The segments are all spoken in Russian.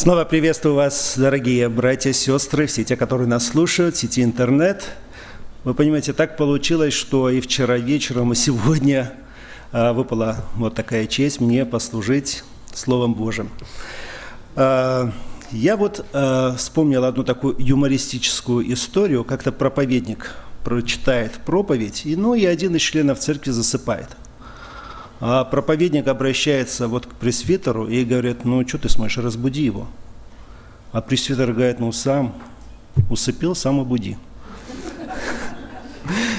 Снова приветствую вас, дорогие братья, сестры, все те, которые нас слушают в сети интернет. Вы понимаете, так получилось, что и вчера вечером, и сегодня выпала вот такая честь мне послужить Словом Божьим. Я вот вспомнил одну такую юмористическую историю. Как-то проповедник прочитает проповедь, и один из членов церкви засыпает. А проповедник обращается вот к пресвитеру и говорит: что ты смотришь, разбуди его. А пресвитер говорит: сам усыпил, сам и буди.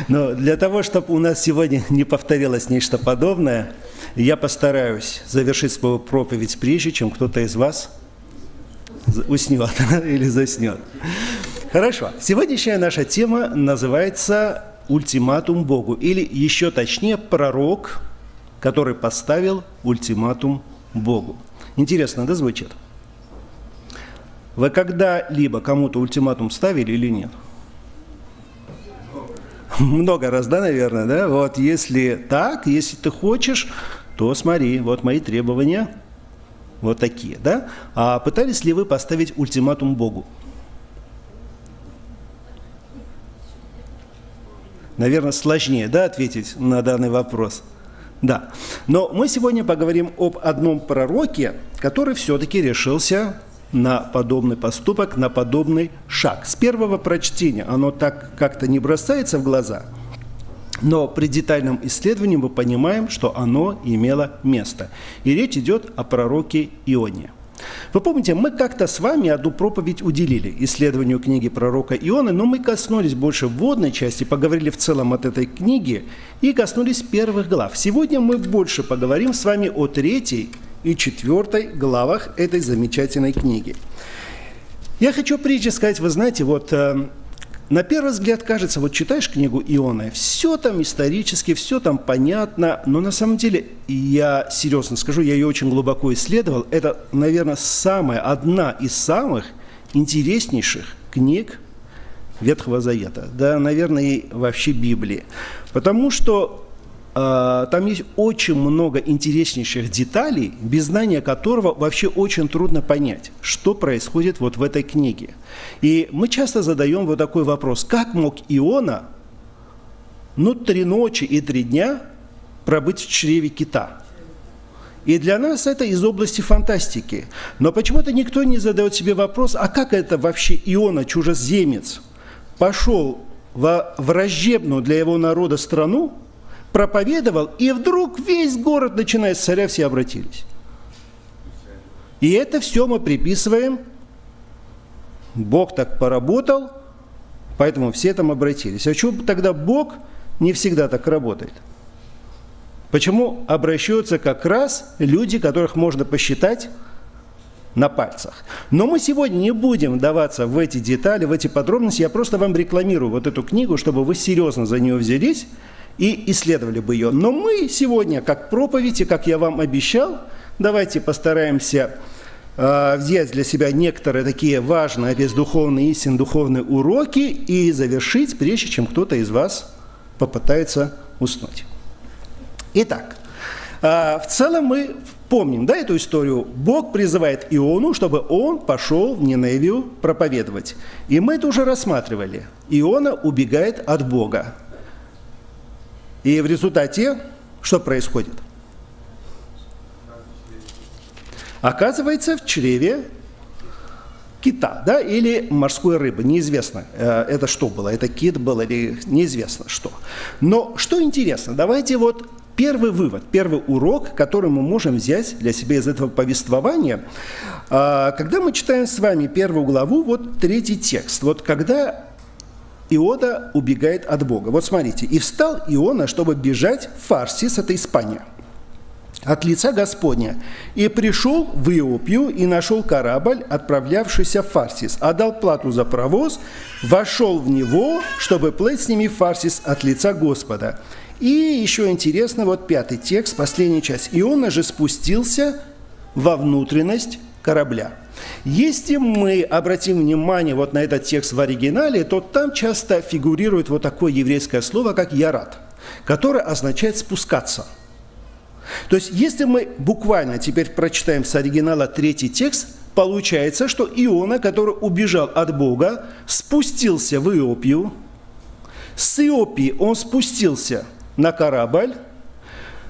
Но для того, чтобы у нас сегодня не повторилось нечто подобное, я постараюсь завершить свою проповедь прежде, чем кто-то из вас уснет или заснет. Хорошо. Сегодняшняя наша тема называется «Ультиматум Богу», или еще точнее «Пророк, который поставил ультиматум Богу». Интересно, да, звучит? Вы когда-либо кому-то ультиматум ставили или нет? Много раз, да, наверное, да? Вот если так, если ты хочешь, то смотри, вот мои требования вот такие, да? А пытались ли вы поставить ультиматум Богу? Наверное, сложнее, да, ответить на данный вопрос? Да. Но мы сегодня поговорим об одном пророке, который все-таки решился на подобный поступок, на подобный шаг. С первого прочтения оно так как-то не бросается в глаза, но при детальном исследовании мы понимаем, что оно имело место. И речь идет о пророке Ионе. Вы помните, мы как-то с вами одну проповедь уделили исследованию книги пророка Ионы, но мы коснулись больше вводной части, поговорили в целом от этой книги и коснулись первых глав. Сегодня мы больше поговорим с вами о 3 и 4 главах этой замечательной книги. Я хочу прежде сказать, вы знаете, на первый взгляд кажется, читаешь книгу Ионы, все там исторически, все там понятно, но на самом деле, я серьезно скажу, я ее очень глубоко исследовал, это, наверное, одна из самых интереснейших книг Ветхого Завета, да, наверное, и вообще Библии, потому что там есть очень много интереснейших деталей, без знания которого вообще очень трудно понять, что происходит вот в этой книге. И мы часто задаем вот такой вопрос: как мог Иона 3 ночи и 3 дня пробыть в чреве кита? И для нас это из области фантастики. Но почему-то никто не задает себе вопрос: а как это вообще Иона, чужеземец, пошел во враждебную для его народа страну, проповедовал, и вдруг весь город, начиная с царя, все обратились. И это все мы приписываем: Бог так поработал, поэтому все там обратились. А почему тогда Бог не всегда так работает? Почему обращаются как раз люди, которых можно посчитать на пальцах? Но мы сегодня не будем вдаваться в эти детали, в эти подробности. Я просто вам рекламирую вот эту книгу, чтобы вы серьезно за нее взялись и исследовали бы ее. Но мы сегодня, как проповедь, и как я вам обещал, давайте постараемся взять для себя некоторые такие важные, бездуховные истины, духовные уроки и завершить, прежде чем кто-то из вас попытается уснуть. Итак, в целом мы помним, да, эту историю. Бог призывает Иону, чтобы он пошел в Ниневию проповедовать. И мы это уже рассматривали. Иона убегает от Бога. И в результате что происходит? Оказывается, в чреве кита, да, или морской рыбы. Неизвестно, это что было, это кит был или неизвестно что. Но что интересно, давайте первый вывод, первый урок, который мы можем взять для себя из этого повествования. Когда мы читаем с вами 1 главу, 3 текст, когда Иона убегает от Бога. Смотрите. «И встал Иона, чтобы бежать в Фарсис» – это Испания, «от лица Господня, и пришел в Иопию, и нашел корабль, отправлявшийся в Фарсис, отдал плату за провоз, вошел в него, чтобы плыть с ними в Фарсис от лица Господа». И еще интересно, 5 текст, последняя часть. «Иона же спустился во внутренность корабля». Если мы обратим внимание на этот текст в оригинале, то там часто фигурирует такое еврейское слово, как «ярат», которое означает «спускаться». То есть, если мы буквально теперь прочитаем с оригинала 3 текст, Получается, что Иона, который убежал от Бога, спустился в Иопию. С Иопии он спустился на корабль.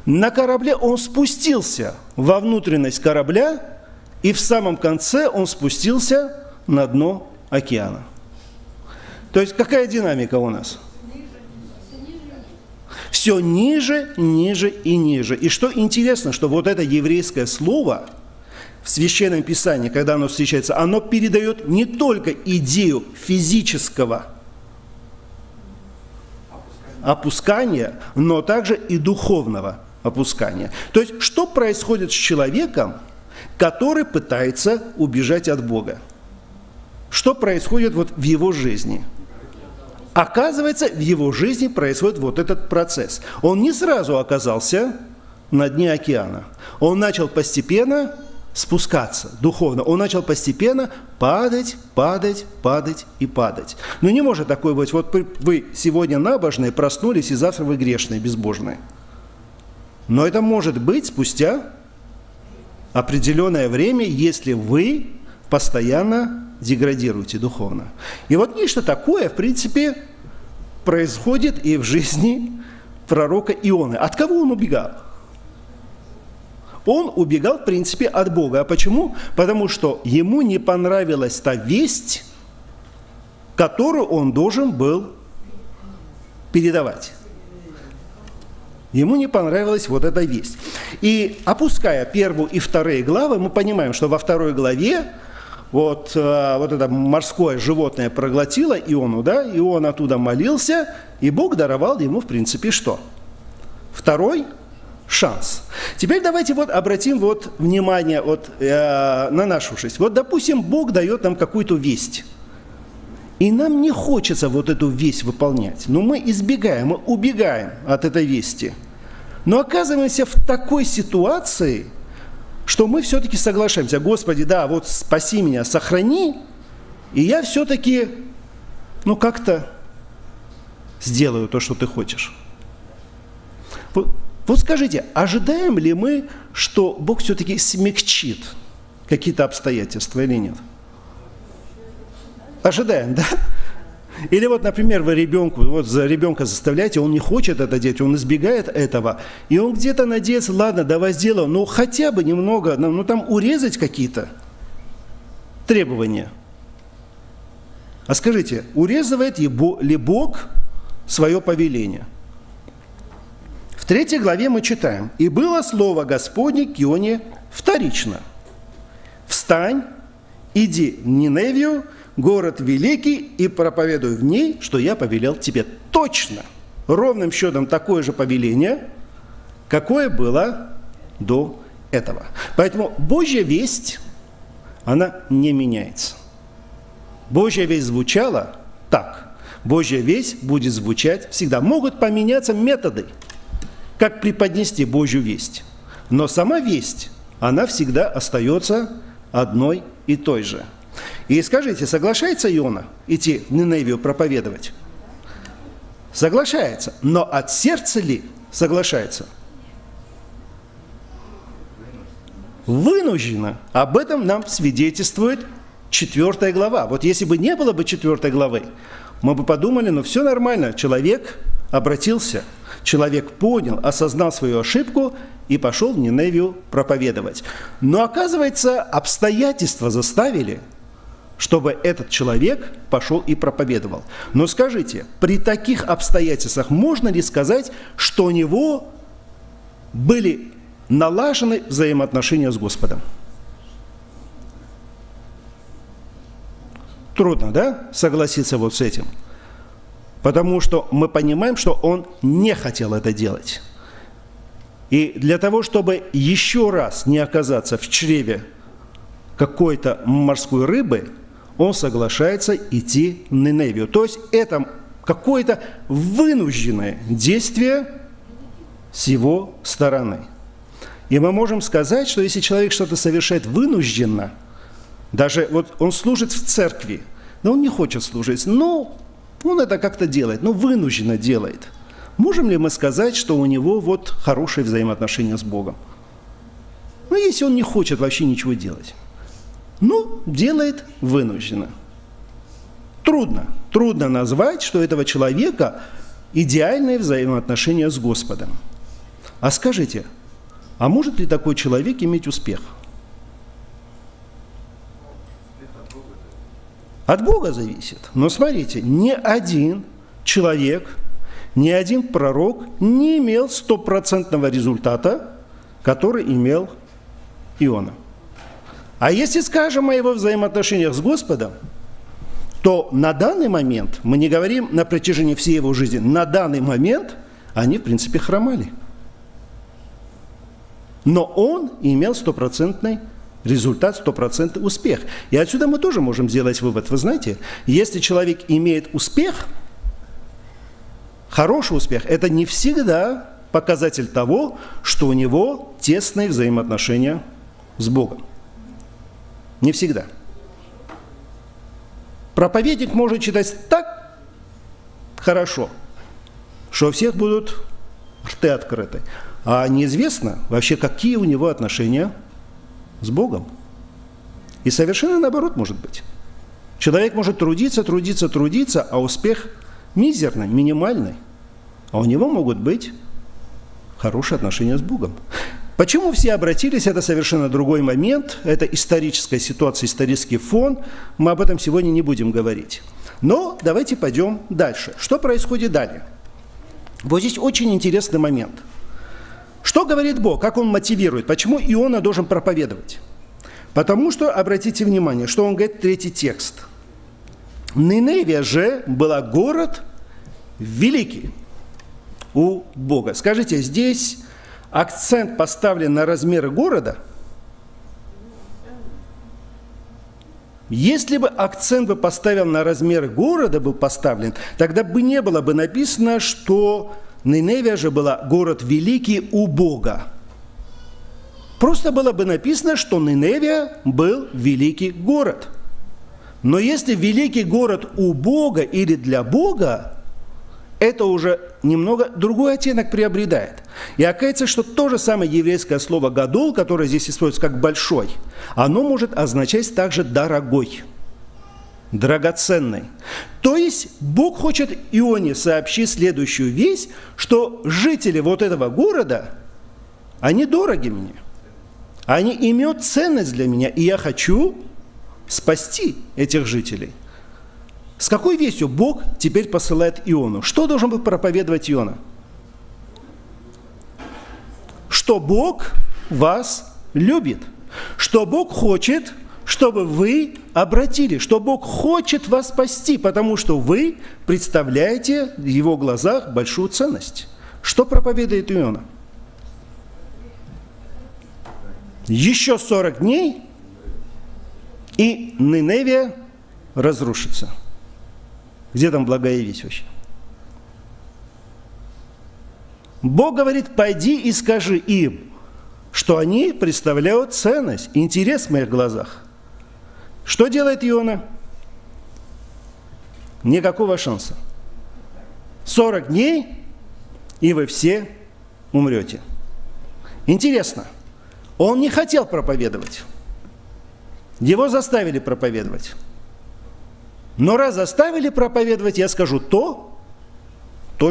На корабле он спустился во внутренность корабля, и в самом конце он спустился на дно океана. То есть какая динамика у нас? Все ниже, ниже и ниже. И что интересно, что вот это еврейское слово в Священном Писании, когда оно встречается, оно передает не только идею физического опускания, но также и духовного опускания. То есть, что происходит с человеком, который пытается убежать от Бога? Что происходит вот в его жизни? Оказывается, в его жизни происходит вот этот процесс. Он не сразу оказался на дне океана. Он начал постепенно спускаться духовно. Он начал постепенно падать, падать, падать и падать. Но не может такое быть. Вот вы сегодня набожные, проснулись, и завтра вы грешные, безбожные. Но это может быть спустя определенное время, если вы постоянно деградируете духовно. И вот нечто такое, в принципе, происходит и в жизни пророка Ионы. От кого он убегал? Он убегал, в принципе, от Бога. А почему? Потому что ему не понравилась та весть, которую он должен был передавать. Ему не понравилась вот эта весть. И опуская 1 и 2 главы, мы понимаем, что во 2 главе вот это морское животное проглотило Иону, да, и он оттуда молился, и Бог даровал ему, в принципе, что? 2 шанс. Теперь давайте вот обратим вот внимание на нашу жизнь. Вот, допустим, Бог дает нам какую-то весть, и нам не хочется вот эту весть выполнять, но мы избегаем, мы убегаем от этой вести. Но оказываемся в такой ситуации, что мы все-таки соглашаемся. Господи, да, вот спаси меня, сохрани, и я все-таки, ну, как-то сделаю то, что ты хочешь. Вот скажите, ожидаем ли мы, что Бог все-таки смягчит какие-то обстоятельства или нет? Ожидаем, да? Или вот, например, вы ребенку, вот за ребенка заставляете, он не хочет это делать, он избегает этого, и он где-то надеется, ладно, давай сделаем, но хотя бы немного, ну там урезать какие-то требования. А скажите, урезывает ли Бог свое повеление? В 3 главе мы читаем: «И было слово Господне к Ионе вторично. Встань, иди в Ниневию, город великий, и проповедуй в ней, что я повелел тебе». Точно, ровным счетом такое же повеление, какое было до этого. Поэтому Божья весть, она не меняется. Божья весть звучала так. Божья весть будет звучать всегда. Могут поменяться методы, как преподнести Божью весть. Но сама весть, она всегда остается одной и той же. И скажите, соглашается Иона идти в Ниневию проповедовать? Соглашается. Но от сердца ли соглашается? Вынуждена. Об этом нам свидетельствует 4 глава. Вот если бы не было бы 4 главы, мы бы подумали, ну все нормально, человек обратился. Человек понял, осознал свою ошибку и пошел в Ниневию проповедовать. Но оказывается, обстоятельства заставили, чтобы этот человек пошел и проповедовал. Но скажите, при таких обстоятельствах можно ли сказать, что у него были налажены взаимоотношения с Господом? Трудно, да, согласиться вот с этим? Потому что мы понимаем, что он не хотел это делать. И для того, чтобы еще раз не оказаться в чреве какой-то морской рыбы, он соглашается идти в Ниневию. То есть это какое-то вынужденное действие с его стороны. И мы можем сказать, что если человек что-то совершает вынужденно, даже вот он служит в церкви, но он не хочет служить, но он это как-то делает, но вынужденно делает. Можем ли мы сказать, что у него вот хорошие взаимоотношения с Богом? Ну, если он не хочет вообще ничего делать. Ну, делает вынужденно. Трудно назвать, что у этого человека идеальные взаимоотношения с Господом. А скажите, а может ли такой человек иметь успех? От Бога зависит. Но смотрите, ни один человек, ни один пророк не имел стопроцентного результата, который имел Иона. А если скажем о его взаимоотношениях с Господом, то на данный момент, мы не говорим на протяжении всей его жизни, на данный момент они, в принципе, хромали. Но он имел стопроцентный результат, стопроцентный успех. И отсюда мы тоже можем сделать вывод. Вы знаете, если человек имеет успех, хороший успех, это не всегда показатель того, что у него тесные взаимоотношения с Богом. Не всегда. Проповедник может читать так хорошо, что у всех будут рты открыты. А неизвестно вообще, какие у него отношения с Богом. И совершенно наоборот может быть. Человек может трудиться, а успех мизерный, минимальный. А у него могут быть хорошие отношения с Богом. Почему все обратились, это совершенно другой момент, это историческая ситуация, исторический фон, мы об этом сегодня не будем говорить. Но давайте пойдем дальше. Что происходит далее? Вот здесь очень интересный момент. Что говорит Бог, как Он мотивирует, почему Иона должен проповедовать? Потому что, обратите внимание, что он говорит, третий текст. «Ниневия же была город великий у Бога». Скажите, здесь акцент поставлен на размеры города? Если бы акцент бы поставил на размеры города, был поставлен, тогда бы не было бы написано, что... Ниневия же была город великий у Бога. Просто было бы написано, что Ниневия был великий город. Но если великий город у Бога или для Бога, это уже немного другой оттенок приобретает. И оказывается, что то же самое еврейское слово «гадол», которое здесь используется как «большой», оно может означать также «дорогой», «драгоценный». То есть Бог хочет Ионе сообщить следующую весть, что жители вот этого города, они дороги мне, они имеют ценность для меня, и я хочу спасти этих жителей. С какой вестью Бог теперь посылает Иону? Что должен был проповедовать Иона? Что Бог вас любит, что Бог хочет, чтобы вы обратили, что Бог хочет вас спасти, потому что вы представляете в Его глазах большую ценность. Что проповедует Иона? Еще 40 дней, и Ниневия разрушится. Где там благая весть вообще? Бог говорит, пойди и скажи им, что они представляют ценность, интерес в моих глазах. Что делает Иона? Никакого шанса. 40 дней, и вы все умрете. Интересно, он не хотел проповедовать. Его заставили проповедовать. Но раз заставили проповедовать, я скажу то,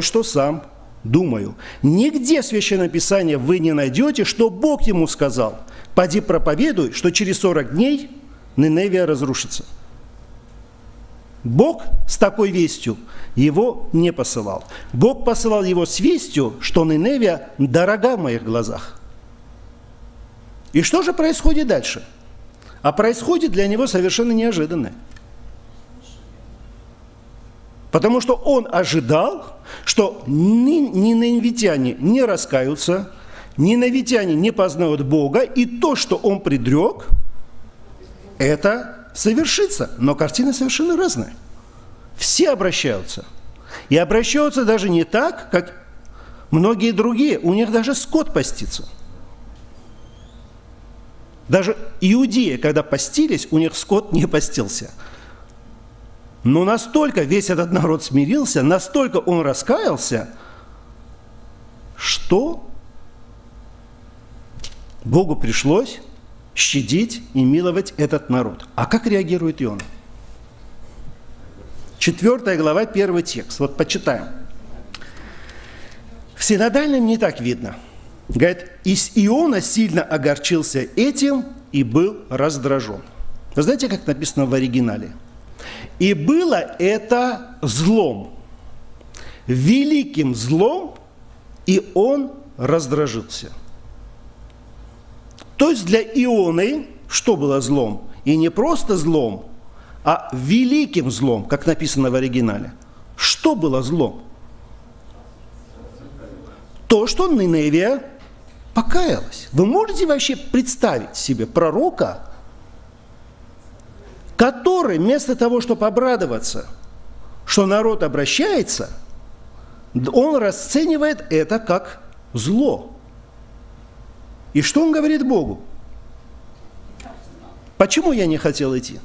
что сам думаю. Нигде в Священном Писании вы не найдете, что Бог ему сказал. Пойди проповедуй, что через 40 дней Ниневия разрушится. Бог с такой вестью его не посылал. Бог посылал его с вестью, что Ниневия дорога в моих глазах. И что же происходит дальше? А происходит для него совершенно неожиданное. Потому что он ожидал, что ниневитяне не раскаются, ниневитяне не познают Бога, и то, что он предрек, это совершится. Но картина совершенно разная. Все обращаются. И обращаются даже не так, как многие другие. У них даже скот постится. Даже иудеи, когда постились, у них скот не постился. Но настолько весь этот народ смирился, настолько он раскаялся, что Богу пришлось щадить и миловать этот народ. А как реагирует Иона? 4 глава, 1 текст. Вот почитаем. В синодальном не так видно. Говорит, Иона сильно огорчился этим и был раздражен. Вы знаете, как написано в оригинале? И было это злом, великим злом, и он раздражился. То есть для Ионы что было злом? И не просто злом, а великим злом, как написано в оригинале. Что было злом? То, что Ниневия покаялась. Вы можете вообще представить себе пророка, который вместо того, чтобы обрадоваться, что народ обращается, он расценивает это как зло. И что он говорит Богу? Почему я не хотел идти?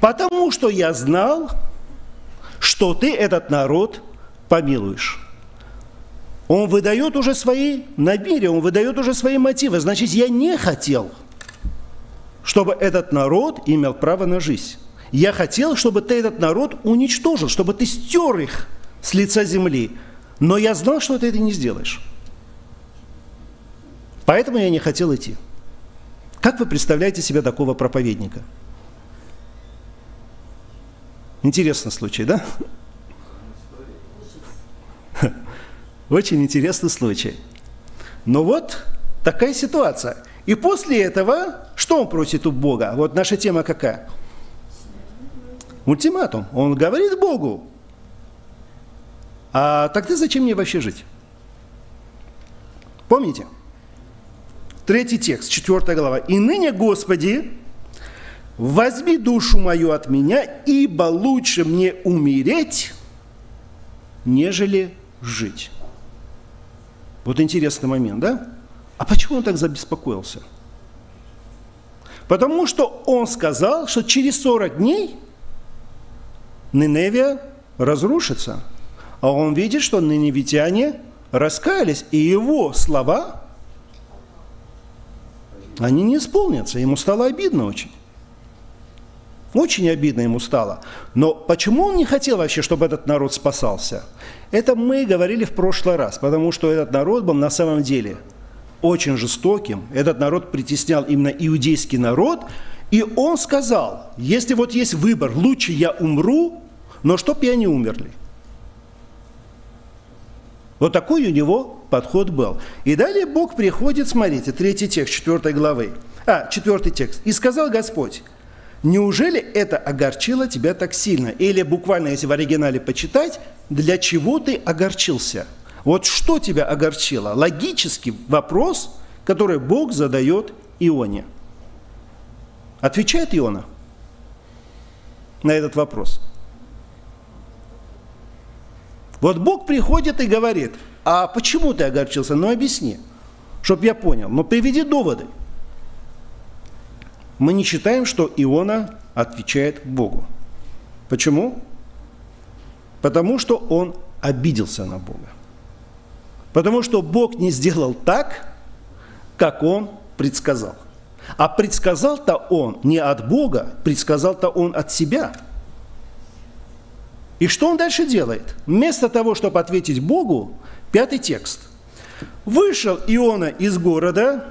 Потому что я знал, что ты этот народ помилуешь. Он выдает уже свои намерения, он выдает уже свои мотивы. Значит, я не хотел, чтобы этот народ имел право на жизнь. Я хотел, чтобы ты этот народ уничтожил, чтобы ты стер их с лица земли. Но я знал, что ты это не сделаешь. Поэтому я не хотел идти. Как вы представляете себе такого проповедника? Интересный случай, да? Очень интересный случай. Но вот такая ситуация. И после этого, что он просит у Бога? Вот наша тема какая? Ультиматум. Он говорит Богу: а так ты зачем мне вообще жить? Помните? 3 текст, 4 глава. «И ныне, Господи, возьми душу мою от меня, ибо лучше мне умереть, нежели жить». Вот интересный момент, да? А почему он так забеспокоился? Потому что он сказал, что через 40 дней Ниневия разрушится. А он видит, что ниневитяне раскаялись, и его слова, они не исполнятся. Ему стало обидно очень. Очень обидно ему стало. Но почему он не хотел вообще, чтобы этот народ спасался? Это мы говорили в прошлый раз, потому что этот народ был на самом деле очень жестоким. Этот народ притеснял именно иудейский народ. И он сказал: если вот есть выбор, лучше я умру, но чтоб я не умерли. Вот такой у него подход был. И далее Бог приходит, смотрите, 3 текст 4 главы. 4 текст. «И сказал Господь: неужели это огорчило тебя так сильно?» Или буквально, если в оригинале почитать, для чего ты огорчился? Вот что тебя огорчило? Логический вопрос, который Бог задает Ионе. Отвечает Иона на этот вопрос? Вот Бог приходит и говорит: а почему ты огорчился? Ну объясни, чтобы я понял. Но приведи доводы. Мы не считаем, что Иона отвечает Богу. Почему? Потому что он обиделся на Бога. Потому что Бог не сделал так, как он предсказал. А предсказал-то он не от Бога, предсказал-то он от себя. И что он дальше делает? Вместо того, чтобы ответить Богу, 5 текст. «Вышел Иона из города,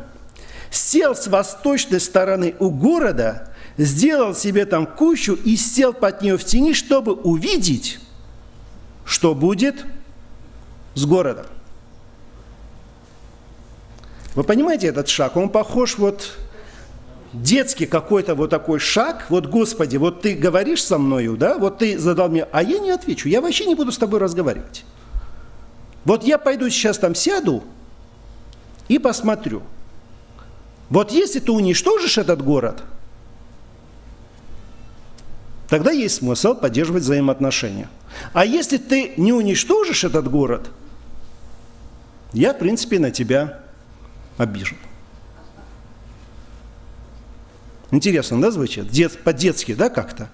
сел с восточной стороны у города, сделал себе там кущу и сел под нее в тени, чтобы увидеть, что будет с городом». Вы понимаете этот шаг? Он похож вот... детский какой-то вот такой шаг. Вот, Господи, вот ты говоришь со мною, да? Вот ты задал мне, а я не отвечу. Я вообще не буду с тобой разговаривать. Вот я пойду сейчас там сяду и посмотрю. Вот если ты уничтожишь этот город, тогда есть смысл поддерживать взаимоотношения. А если ты не уничтожишь этот город, я, в принципе, на тебя обижен. Интересно, да, звучит? По-детски, да, как-то?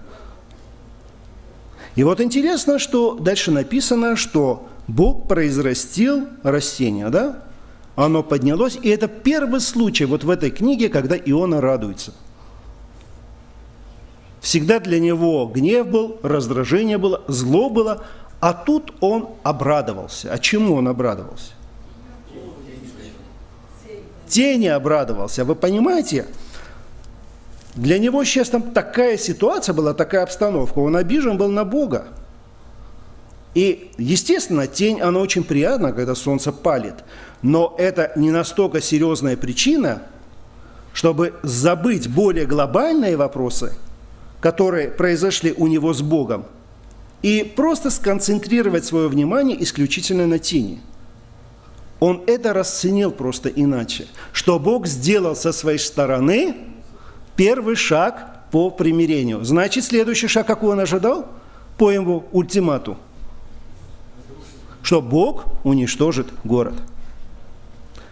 И вот интересно, что дальше написано, что Бог произрастил растения, да? оно поднялось, и это первый случай вот в этой книге, когда Иона радуется. Всегда для него гнев был, раздражение было, зло было, а тут он обрадовался. А чему он обрадовался? Тени обрадовался. Вы понимаете, для него сейчас там такая ситуация была, такая обстановка. Он обижен был на Бога. И, естественно, тень, она очень приятна, когда солнце палит. Но это не настолько серьезная причина, чтобы забыть более глобальные вопросы, которые произошли у него с Богом, и просто сконцентрировать свое внимание исключительно на тени. Он это расценил просто иначе, что Бог сделал со своей стороны первый шаг по примирению. Значит, следующий шаг, какой он ожидал по его ультимату? Что Бог уничтожит город.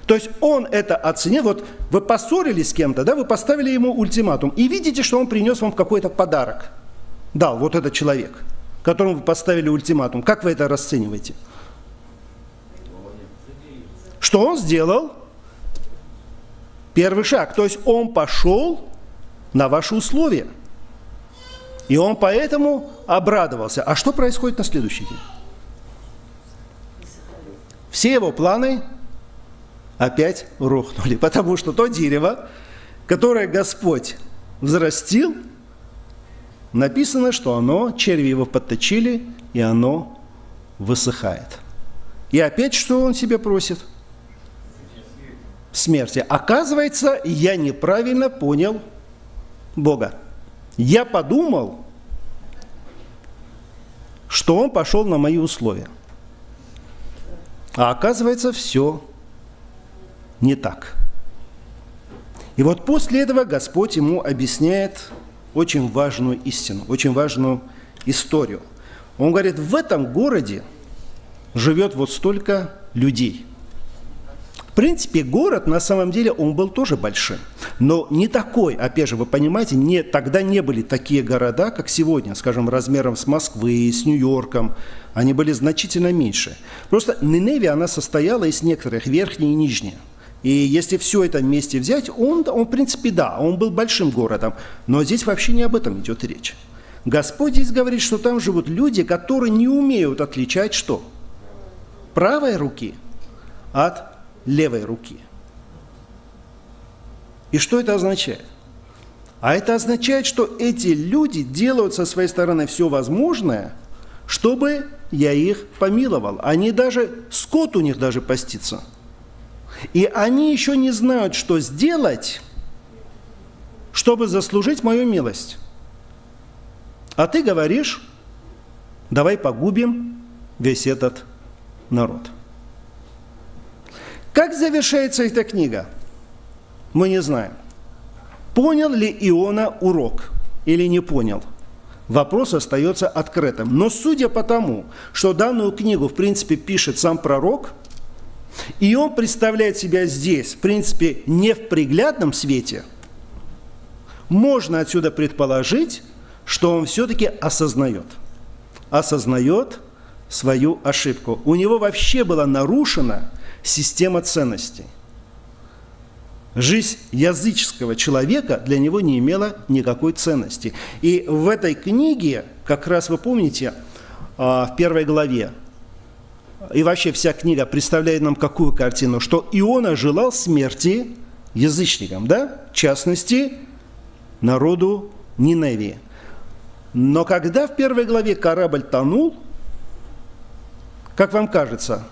То есть он это оценил. Вот вы поссорились с кем-то, да, вы поставили ему ультиматум, и видите, что он принес вам какой-то подарок. Дал вот этот человек, которому вы поставили ультиматум. Как вы это расцениваете? Что он сделал? Первый шаг. То есть он пошел на ваши условия. И он поэтому обрадовался. А что происходит на следующий день? Все его планы опять рухнули, потому что то дерево, которое Господь взрастил, написано, что оно, черви его подточили, и оно высыхает. И опять что он себе просит? Смерти. Оказывается, я неправильно понял Бога. Я подумал, что он пошел на мои условия. А оказывается, все не так. И вот после этого Господь ему объясняет очень важную истину, очень важную историю. Он говорит, в этом городе живет вот столько людей. В принципе, город на самом деле он был тоже большим, но не такой, опять же, вы понимаете, тогда не были такие города, как сегодня, скажем, размером с Москвой, с Нью-Йорком, они были значительно меньше. Просто Ниневия, она состояла из некоторых, верхняя и нижняя. И если все это вместе взять, он в принципе, да, он был большим городом, но здесь вообще не об этом идет речь. Господь здесь говорит, что там живут люди, которые не умеют отличать что? Правой руки от левой руки. И что это означает? А это означает, что эти люди делают со своей стороны все возможное, чтобы я их помиловал. Они даже, скот у них даже постится. И они еще не знают, что сделать, чтобы заслужить мою милость. А ты говоришь, давай погубим весь этот народ. Как завершается эта книга? Мы не знаем. Понял ли Иона урок или не понял? Вопрос остается открытым. Но судя по тому, что данную книгу, в принципе, пишет сам пророк, и он представляет себя здесь, в принципе, не в приглядном свете, можно отсюда предположить, что он все-таки осознает свою ошибку. У него вообще была нарушена система ценностей. Жизнь языческого человека для него не имела никакой ценности. И в этой книге, как раз вы помните, в первой главе, и вообще вся книга представляет нам какую картину? Что Иона желал смерти язычникам, да? В частности, народу Ниневии. Но когда в первой главе корабль тонул, как вам кажется,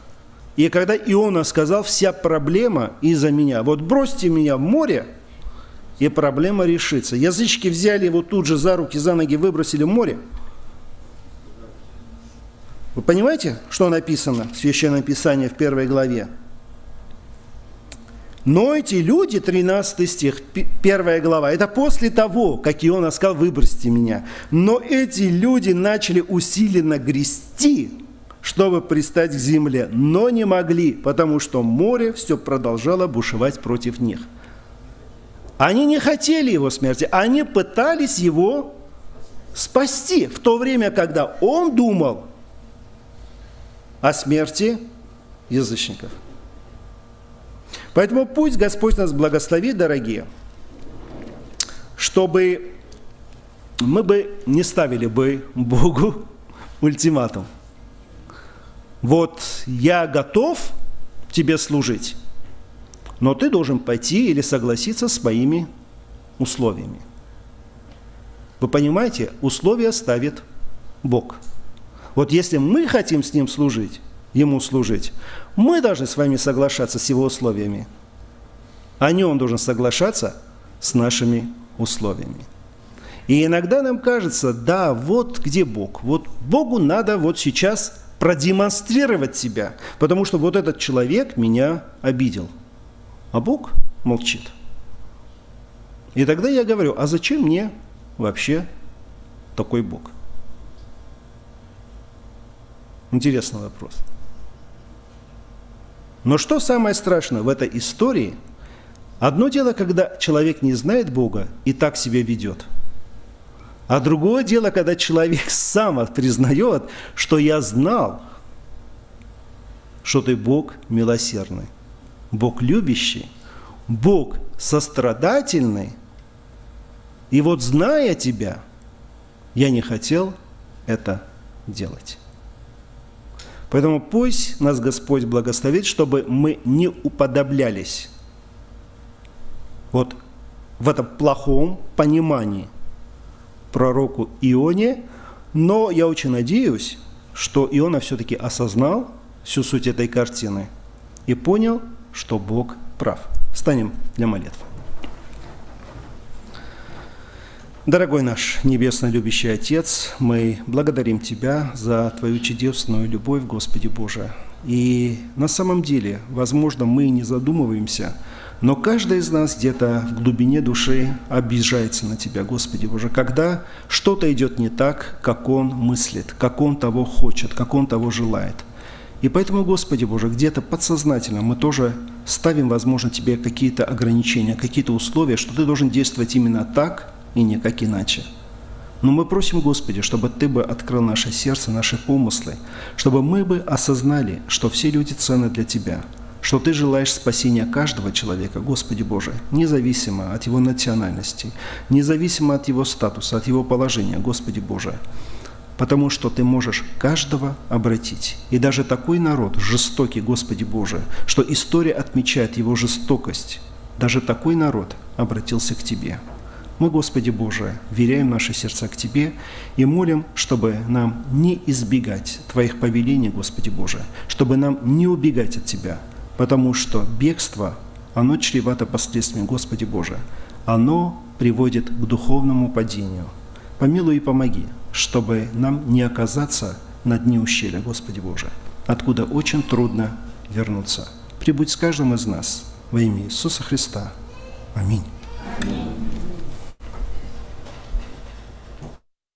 и когда Иона сказал, вся проблема из-за меня, вот бросьте меня в море, и проблема решится. Язычники взяли его тут же за руки, за ноги, выбросили в море. Вы понимаете, что написано в Священном Писании в первой главе? Но эти люди, 13 стих, первая глава, это после того, как Иона сказал, выбросьте меня. Но эти люди начали усиленно грести, чтобы пристать к земле, но не могли, потому что море все продолжало бушевать против них. Они не хотели его смерти, они пытались его спасти, в то время, когда он думал о смерти язычников. Поэтому пусть Господь нас благословит, дорогие, чтобы мы бы не ставили бы Богу ультиматум. Вот я готов тебе служить, но ты должен пойти или согласиться с моими условиями. Вы понимаете, условия ставит Бог. Вот если мы хотим с Ним служить, Ему служить, мы должны с вами соглашаться с Его условиями, а не Он должен соглашаться с нашими условиями. И иногда нам кажется, да, вот где Бог, вот Богу надо вот сейчас продемонстрировать себя, потому что вот этот человек меня обидел, а Бог молчит. И тогда я говорю, а зачем мне вообще такой Бог? Интересный вопрос. Но что самое страшное в этой истории? Одно дело, когда человек не знает Бога и так себя ведет. А другое дело, когда человек сам признает, что я знал, что ты Бог милосердный, Бог любящий, Бог сострадательный. И вот зная тебя, я не хотел это делать. Поэтому пусть нас Господь благословит, чтобы мы не уподоблялись вот в этом плохом понимании пророку Ионе, но я очень надеюсь, что Иона все-таки осознал всю суть этой картины и понял, что Бог прав. Встанем для молитвы. Дорогой наш небесно любящий Отец, мы благодарим Тебя за Твою чудесную любовь, Господи Боже. И на самом деле, возможно, мы не задумываемся, но каждый из нас где-то в глубине души обижается на Тебя, Господи Боже, когда что-то идет не так, как он мыслит, как он того хочет, как он того желает. И поэтому, Господи Боже, где-то подсознательно мы тоже ставим, возможно, Тебе какие-то ограничения, какие-то условия, что Ты должен действовать именно так, и никак иначе. Но мы просим, Господи, чтобы Ты бы открыл наше сердце, наши помыслы, чтобы мы бы осознали, что все люди ценны для Тебя, что Ты желаешь спасения каждого человека, Господи Боже, независимо от его национальности, независимо от его статуса, от его положения, Господи Боже, потому что Ты можешь каждого обратить. И даже такой народ жестокий, Господи Боже, что история отмечает его жестокость, даже такой народ обратился к Тебе. Мы, Господи Боже, веряем наши сердца к Тебе и молим, чтобы нам не избегать Твоих повелений, Господи Боже, чтобы нам не убегать от Тебя, потому что бегство, оно чревато последствиями, Господи Боже, оно приводит к духовному падению. Помилуй и помоги, чтобы нам не оказаться на дне ущелья, Господи Боже, откуда очень трудно вернуться. Прибудь с каждым из нас во имя Иисуса Христа. Аминь.